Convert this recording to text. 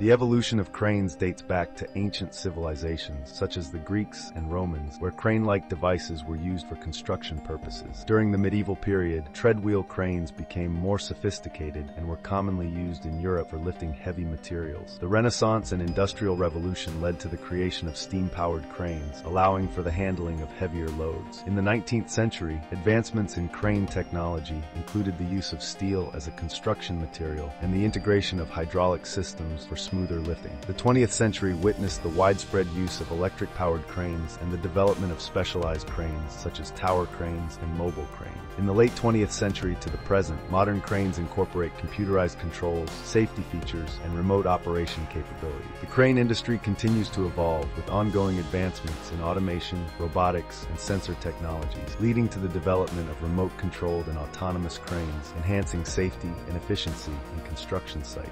The evolution of cranes dates back to ancient civilizations, such as the Greeks and Romans, where crane-like devices were used for construction purposes. During the medieval period, treadwheel cranes became more sophisticated and were commonly used in Europe for lifting heavy materials. The Renaissance and Industrial Revolution led to the creation of steam-powered cranes, allowing for the handling of heavier loads. In the 19th century, advancements in crane technology included the use of steel as a construction material and the integration of hydraulic systems for smoother lifting. The 20th century witnessed the widespread use of electric-powered cranes and the development of specialized cranes such as tower cranes and mobile cranes. In the late 20th century to the present, modern cranes incorporate computerized controls, safety features, and remote operation capability. The crane industry continues to evolve with ongoing advancements in automation, robotics, and sensor technologies, leading to the development of remote-controlled and autonomous cranes, enhancing safety and efficiency in construction sites.